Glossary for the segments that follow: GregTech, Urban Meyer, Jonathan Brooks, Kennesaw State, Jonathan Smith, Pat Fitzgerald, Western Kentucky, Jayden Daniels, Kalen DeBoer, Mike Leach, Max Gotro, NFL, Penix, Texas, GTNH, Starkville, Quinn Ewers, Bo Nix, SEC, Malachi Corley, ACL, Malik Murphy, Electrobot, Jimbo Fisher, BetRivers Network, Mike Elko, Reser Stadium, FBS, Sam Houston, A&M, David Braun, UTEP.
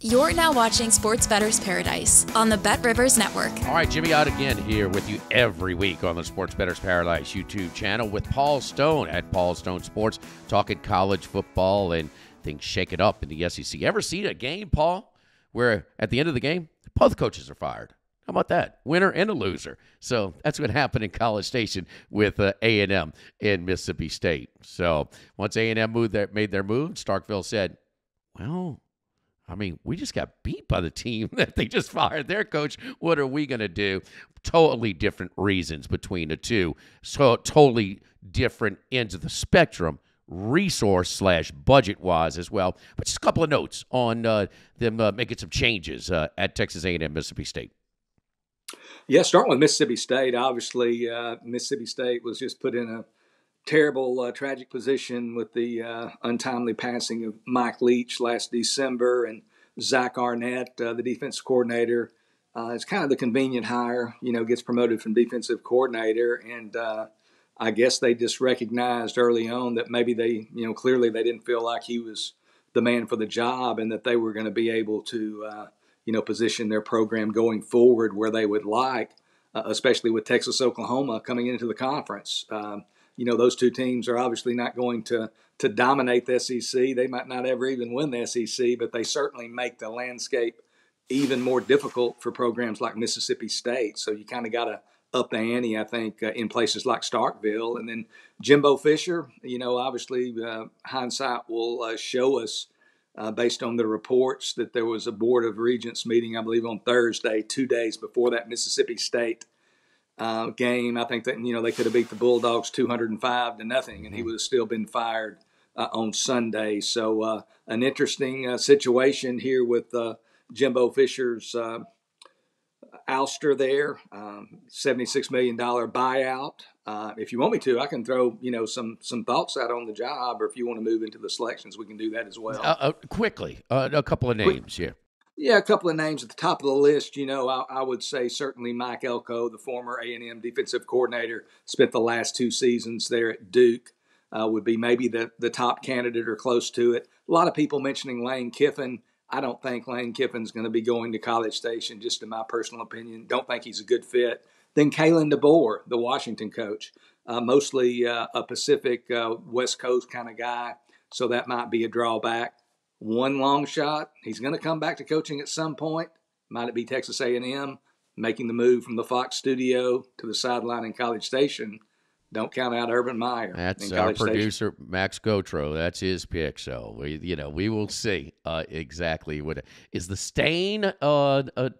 You're now watching Sports Better's Paradise on the BetRivers Network. All right, Jimmy Ott again here with you every week on the Sports Better's Paradise YouTube channel with Paul Stone at Paul Stone Sports, talking college football and things shaken up in the SEC. Ever seen a game, Paul, where at the end of the game, both coaches are fired? How about that? Winner and a loser. So that's what happened in College Station with A&M and Mississippi State. So once A&M made their move, Starkville said, well, I mean, we just got beat by the team that they just fired their coach. What are we going to do? Totally different reasons between the two. So totally different ends of the spectrum, resource slash budget-wise as well. But just a couple of notes on them making some changes at Texas A&M Mississippi State. Yeah, starting with Mississippi State, obviously Mississippi State was just put in a terrible, tragic position with the untimely passing of Mike Leach last December and Zach Arnett, the defensive coordinator. It's kind of the convenient hire, you know, gets promoted from defensive coordinator. And I guess they just recognized early on that maybe they, you know, clearly they didn't feel like he was the man for the job and that they were going to be able to you know, position their program going forward where they would like, especially with Texas, Oklahoma coming into the conference. You know, those two teams are obviously not going to dominate the SEC. They might not ever even win the SEC, but they certainly make the landscape even more difficult for programs like Mississippi State. So you kind of got to up the ante, I think, in places like Starkville. And then Jimbo Fisher, you know, obviously hindsight will show us, based on the reports, that there was a Board of Regents meeting, I believe, on Thursday, 2 days before that Mississippi State game. I think that, you know, they could have beat the Bulldogs 205-0, and he would have still been fired on Sunday. So an interesting situation here with Jimbo Fisher's ouster there, $76 million buyout. If you want me to, I can throw, you know, some thoughts out on the job, or if you want to move into the selections, we can do that as well. Quickly, a couple of names here. Yeah, a couple of names at the top of the list. You know, I would say certainly Mike Elko, the former A&M defensive coordinator, spent the last two seasons there at Duke, would be maybe the top candidate or close to it. A lot of people mentioning Lane Kiffin. I don't think Lane Kiffin's going to be going to College Station, just in my personal opinion. Don't think he's a good fit. Then Kalen DeBoer, the Washington coach, mostly a Pacific West Coast kind of guy, so that might be a drawback. One long shot. He's going to come back to coaching at some point. Might it be Texas A&M, making the move from the Fox studio to the sideline in College Station? Don't count out Urban Meyer. That's our producer, Max Gotro. That's his pick. So, you know, we will see exactly what is the stain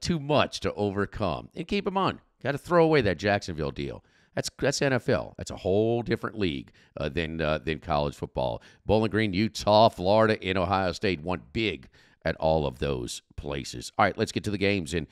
too much to overcome. And keep him on. Got to throw away that Jacksonville deal. That's NFL. That's a whole different league than college football. Bowling Green, Utah, Florida, and Ohio State want big at all of those places. All right, let's get to the games. And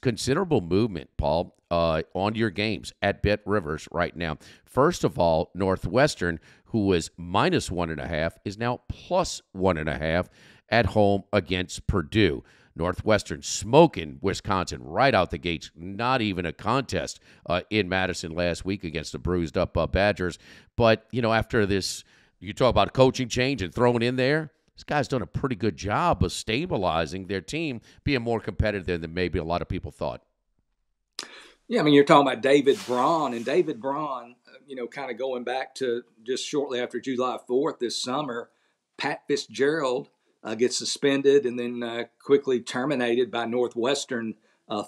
considerable movement, Paul, on your games at BetRivers right now. First of all, Northwestern, who was -1.5, is now +1.5 at home against Purdue. Northwestern smoking Wisconsin right out the gates, not even a contest in Madison last week against the bruised-up Badgers. But, you know, after this, you talk about coaching change and throwing in there, this guy's done a pretty good job of stabilizing their team, being more competitive than maybe a lot of people thought. Yeah, I mean, you're talking about David Braun, and David Braun, you know, kind of going back to just shortly after July 4th this summer, Pat Fitzgerald gets suspended and then quickly terminated by Northwestern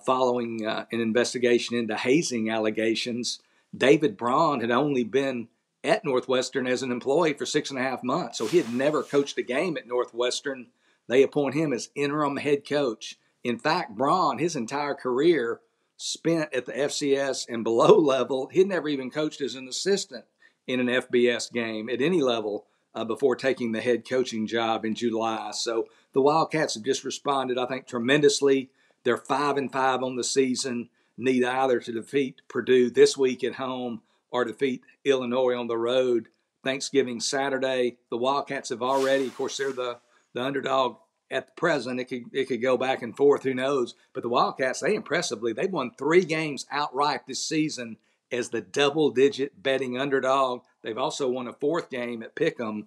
following an investigation into hazing allegations. David Braun had only been at Northwestern as an employee for 6.5 months, so he had never coached a game at Northwestern. They appoint him as interim head coach. In fact, Braun, his entire career spent at the FCS and below level. He'd never even coached as an assistant in an FBS game at any level before taking the head coaching job in July. So the Wildcats have just responded, I think, tremendously. They're 5-5 on the season, need either to defeat Purdue this week at home or defeat Illinois on the road Thanksgiving Saturday. The Wildcats have already, of course, they're the underdog at the present. It could go back and forth, who knows. But the Wildcats, they've won 3 games outright this season as the double-digit betting underdog. They've also won a 4th game at Pick'em.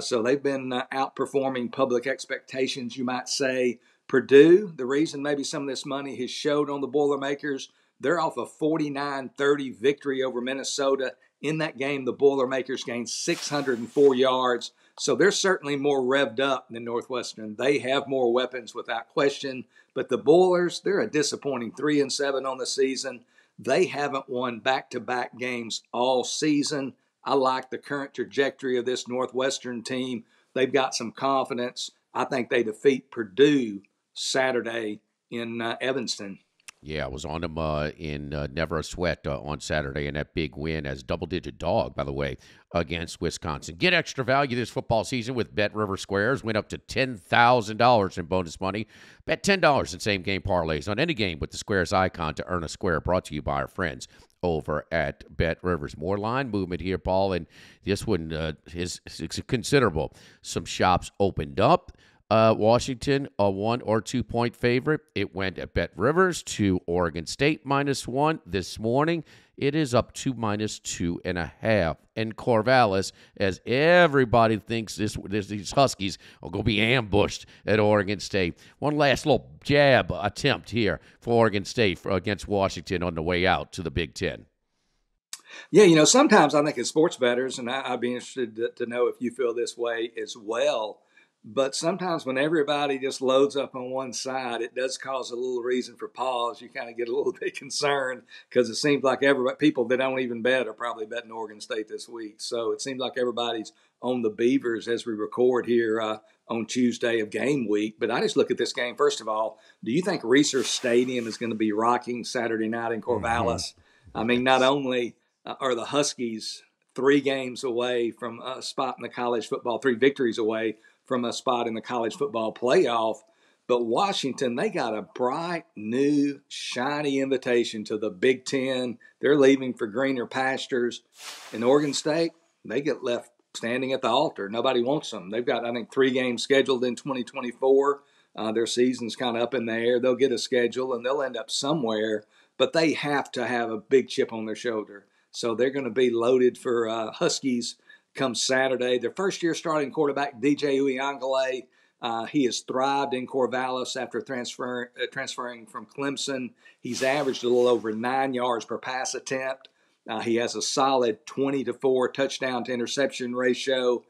So they've been outperforming public expectations, you might say. Purdue, the reason maybe some of this money has showed on the Boilermakers, they're off a 49-30 victory over Minnesota. In that game, the Boilermakers gained 604 yards. So they're certainly more revved up than Northwestern. They have more weapons without question. But the Boilers, they're a disappointing 3-7 on the season. They haven't won back-to-back games all season. I like the current trajectory of this Northwestern team. They've got some confidence. I think they defeat Purdue Saturday in Evanston. Yeah, I was on them in Never a Sweat on Saturday in that big win as double-digit dog, by the way, against Wisconsin. Get extra value this football season with Bet River Squares. Win up to $10,000 in bonus money. Bet $10 in same-game parlays on any game with the Squares icon to earn a square. Brought to you by our friends over at BetRivers. More line movement here, Paul, and this one is considerable. Some shops opened up. Washington, a 1 or 2 point favorite. It went at BetRivers to Oregon State -1 this morning. It is up to -2.5. And Corvallis, as everybody thinks these Huskies are going to be ambushed at Oregon State. One last little jab attempt here for Oregon State against Washington on the way out to the Big Ten. Yeah, you know, sometimes I think as sports bettors, and I'd be interested to know if you feel this way as well, but sometimes when everybody just loads up on one side, it does cause a little reason for pause. You kind of get a little bit concerned because it seems like people that don't even bet are probably betting Oregon State this week. So it seems like everybody's on the Beavers as we record here on Tuesday of game week. But I just look at this game. First of all, do you think Reser Stadium is going to be rocking Saturday night in Corvallis? Mm-hmm. I mean, not only are the Huskies 3 victories away from a spot in the college football playoff, but Washington, they got a bright, new, shiny invitation to the Big Ten. They're leaving for greener pastures. In Oregon State, they get left standing at the altar. Nobody wants them. They've got, I think, 3 games scheduled in 2024. Their season's kind of up in the air. They'll get a schedule, and they'll end up somewhere, but they have to have a big chip on their shoulder. So they're going to be loaded for Huskies come Saturday. Their first-year starting quarterback, DJ Uyangale, he has thrived in Corvallis after transferring from Clemson. He's averaged a little over 9 yards per pass attempt. He has a solid 20-4 touchdown-to-interception ratio.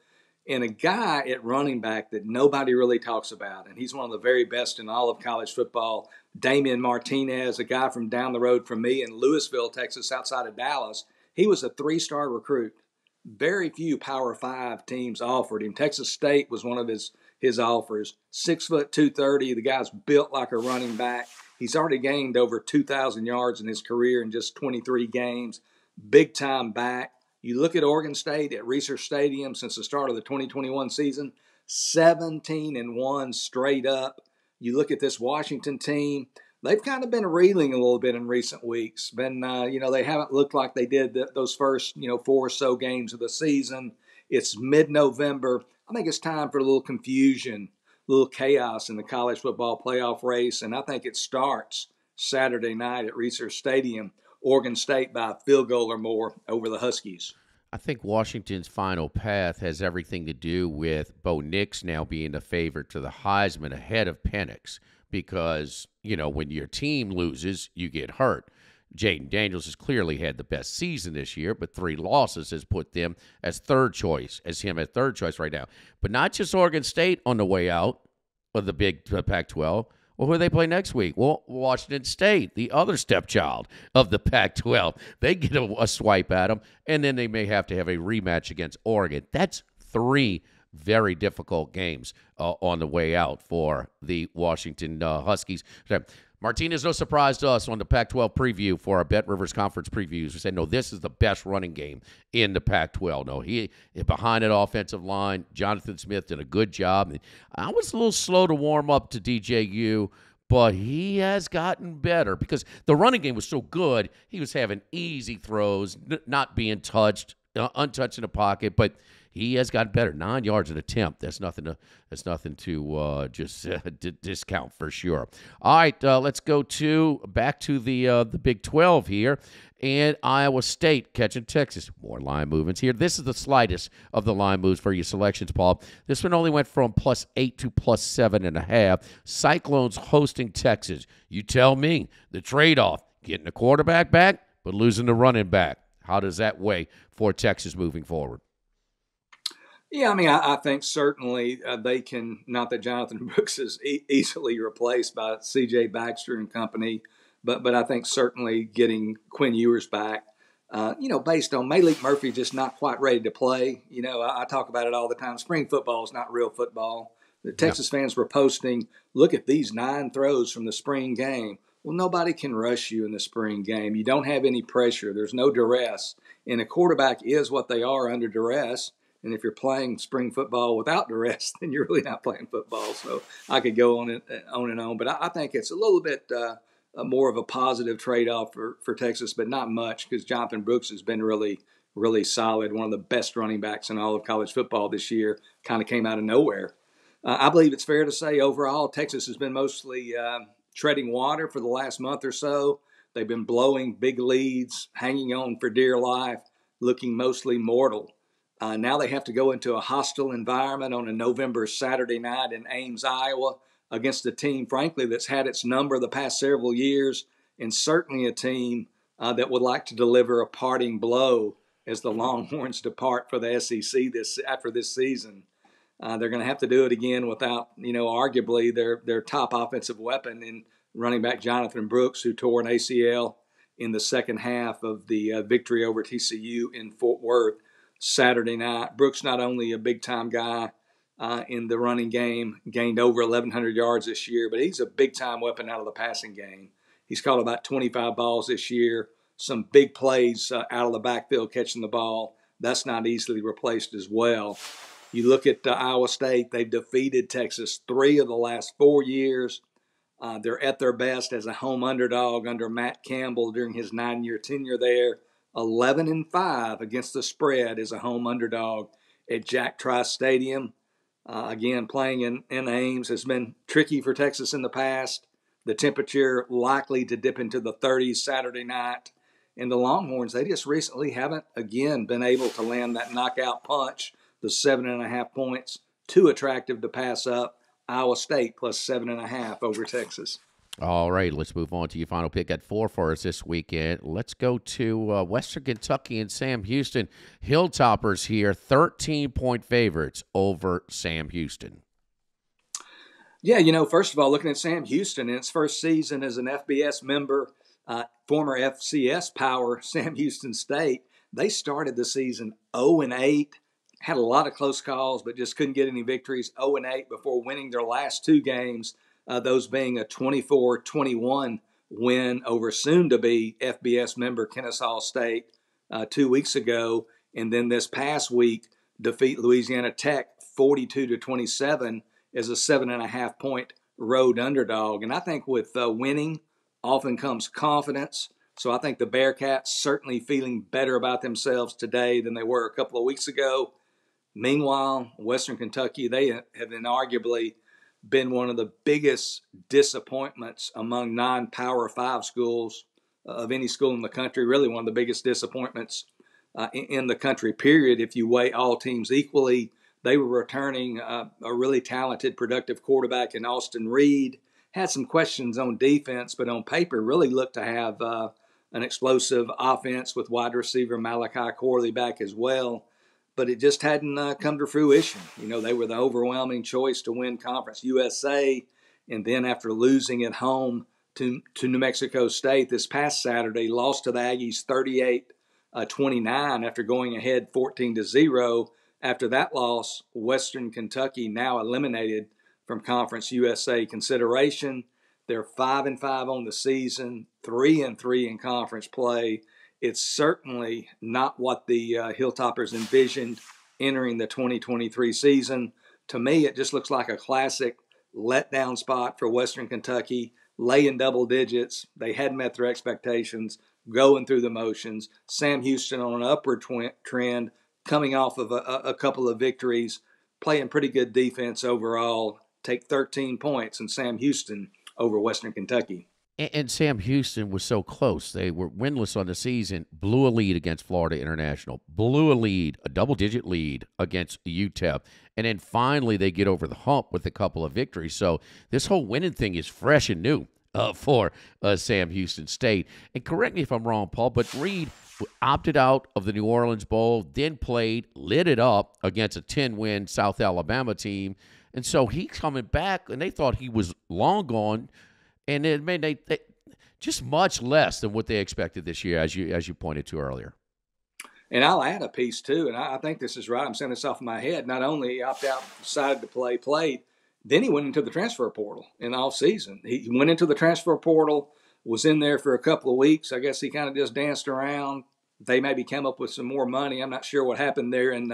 And a guy at running back that nobody really talks about, and he's one of the very best in all of college football, Damian Martinez, a guy from down the road from me in Louisville, Texas, outside of Dallas. He was a 3-star recruit. Very few Power 5 teams offered him. Texas State was one of his offers. 6 foot 230. The guy's built like a running back. He's already gained over 2,000 yards in his career in just 23 games. Big time back. You look at Oregon State at Reser Stadium since the start of the 2021 season, 17-1 straight up. You look at this Washington team. They've kind of been reeling a little bit in recent weeks. They haven't looked like they did those first, 4 or so games of the season. It's mid-November. I think it's time for a little confusion, a little chaos in the college football playoff race, and I think it starts Saturday night at Reser Stadium. Oregon State by a field goal or more over the Huskies. I think Washington's final path has everything to do with Bo Nix now being the favorite to the Heisman ahead of Penix because, when your team loses, you get hurt. Jayden Daniels has clearly had the best season this year, but 3 losses has put them as third choice right now. But not just Oregon State on the way out of the big Pac-12. Well, who do they play next week? Well, Washington State, the other stepchild of the Pac-12. They get a swipe at them, and then they may have to have a rematch against Oregon. That's 3 very difficult games on the way out for the Washington Huskies. Martinez, no surprise to us on the Pac-12 preview for our Bet Rivers Conference previews. We said, no, this is the best running game in the Pac-12. No, he behind that offensive line. Jonathan Smith did a good job. I was a little slow to warm up to DJU, but he has gotten better because the running game was so good. He was having easy throws, not being untouched in the pocket, but He has gotten better. 9 yards an attempt. That's nothing to discount for sure. All right, let's go to back to the Big 12 here. And Iowa State catching Texas. More line movements here. This is the slightest of the line moves for your selections, Paul. This one only went from +8 to +7.5. Cyclones hosting Texas. You tell me the trade-off, getting a quarterback back but losing the running back. How does that weigh for Texas moving forward? Yeah, I mean, I think certainly they can, not that Jonathan Brooks is easily replaced by C.J. Baxter and company, but I think certainly getting Quinn Ewers back, based on Malik Murphy just not quite ready to play. You know, I talk about it all the time. Spring football is not real football. The Texas fans were posting, look at these 9 throws from the spring game. Well, nobody can rush you in the spring game. You don't have any pressure. There's no duress. And a quarterback is what they are, under duress. And if you're playing spring football without duress, then you're really not playing football. So I could go on and on. But I think it's a little bit more of a positive trade-off for Texas, but not much, because Jonathan Brooks has been really, really solid, one of the best running backs in all of college football this year, kind of came out of nowhere. I believe it's fair to say overall Texas has been mostly treading water for the last month or so. They've been blowing big leads, hanging on for dear life, looking mostly mortal. Now they have to go into a hostile environment on a November Saturday night in Ames, Iowa, against a team, frankly, that's had its number the past several years, and certainly a team that would like to deliver a parting blow as the Longhorns depart for the SEC after this season. They're going to have to do it again without, arguably their top offensive weapon in running back Jonathan Brooks, who tore an ACL in the second half of the victory over TCU in Fort Worth Saturday night. Brooks, not only a big-time guy in the running game, gained over 1,100 yards this year, but he's a big-time weapon out of the passing game. He's caught about 25 balls this year, some big plays out of the backfield catching the ball. That's not easily replaced as well. You look at Iowa State, they've defeated Texas 3 of the last 4 years. They're at their best as a home underdog under Matt Campbell during his 9-year tenure there. 11-5 against the spread as a home underdog at Jack Trice Stadium. Again, playing in Ames has been tricky for Texas in the past. The temperature likely to dip into the 30s Saturday night. And the Longhorns, they just recently haven't, again, been able to land that knockout punch. The 7.5 points, too attractive to pass up. Iowa State plus 7.5 over Texas. All right, let's move on to your final pick at 4 for us this weekend. Let's go to Western Kentucky and Sam Houston. Hilltoppers here, 13-point favorites over Sam Houston. Yeah, first of all, looking at Sam Houston in its first season as an FBS member, former FCS power, Sam Houston State, they started the season 0-8, had a lot of close calls, but just couldn't get any victories, 0-8 before winning their last 2 games. Those being a 24-21 win over soon-to-be FBS member Kennesaw State 2 weeks ago, and then this past week defeat Louisiana Tech 42-27 as a 7.5-point road underdog. And I think with winning often comes confidence, so I think the Bearcats certainly feeling better about themselves today than they were a couple of weeks ago. Meanwhile, Western Kentucky, they have inarguably been one of the biggest disappointments among non-Power 5 schools of any school in the country, really one of the biggest disappointments in the country, period. If you weigh all teams equally, they were returning a really talented, productive quarterback in Austin Reed, had some questions on defense, but on paper really looked to have an explosive offense with wide receiver Malachi Corley back as well. But it just hadn't come to fruition. They were the overwhelming choice to win Conference USA. And then after losing at home to New Mexico State this past Saturday, lost to the Aggies 38-29 after going ahead 14-0. After that loss, Western Kentucky now eliminated from Conference USA consideration. They're 5-5 on the season, 3-3 in conference play. It's certainly not what the Hilltoppers envisioned entering the 2023 season. To me, it just looks like a classic letdown spot for Western Kentucky. Lay in double digits. They had met their expectations, going through the motions. Sam Houston on an upward trend, coming off of a couple of victories, playing pretty good defense overall, take 13 points, and Sam Houston over Western Kentucky. And Sam Houston was so close. They were winless on the season, blew a lead against Florida International, blew a lead, a double-digit lead against UTEP, and then finally they get over the hump with a couple of victories. So this whole winning thing is fresh and new for Sam Houston State. And correct me if I'm wrong, Paul, but Reed opted out of the New Orleans Bowl, then played, lit it up against a 10-win South Alabama team. And so he's coming back, and they thought he was long gone. And it made they just much less than what they expected this year, as you pointed to earlier. And I'll add a piece, too, and I think this is right. I'm saying this off of my head. Not only opt out, decided to play, played, then he went into the transfer portal in the offseason. He went into the transfer portal, was in there for a couple of weeks. I guess he kind of just danced around. They maybe came up with some more money. I'm not sure what happened there in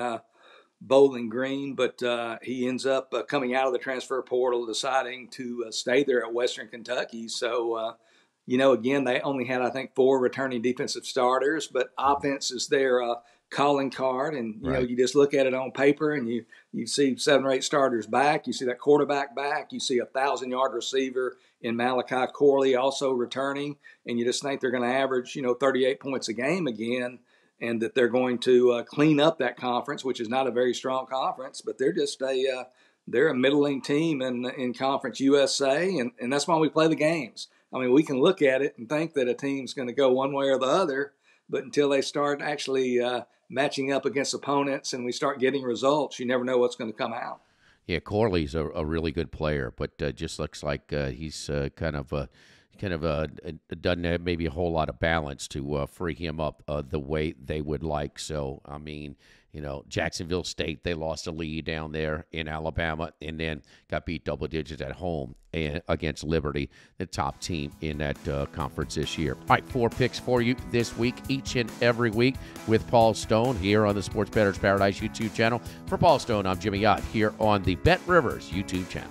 Bowling Green, but he ends up coming out of the transfer portal, deciding to stay there at Western Kentucky. So, again, they only had, I think, 4 returning defensive starters, but offense is their calling card. And, you know, you just look at it on paper and you see 7 or 8 starters back. You see that quarterback back. You see a 1,000-yard receiver in Malachi Corley also returning. And you just think they're going to average, 38 points a game again, and that they're going to clean up that conference, which is not a very strong conference, but they're just they're a middling team in Conference USA, and that's why we play the games. I mean, we can look at it and think that a team's going to go one way or the other, but until they start actually matching up against opponents and we start getting results, you never know what's going to come out. Yeah, Corley's a really good player, but just looks like he's kind of doesn't have maybe a whole lot of balance to free him up the way they would like. So, I mean, Jacksonville State, they lost a lead down there in Alabama and then got beat double digits at home and against Liberty, the top team in that conference this year. All right, 4 picks for you this week, each and every week with Paul Stone here on the Sports Better's Paradise YouTube channel. For Paul Stone, I'm Jimmy Ott here on the Bet Rivers YouTube channel.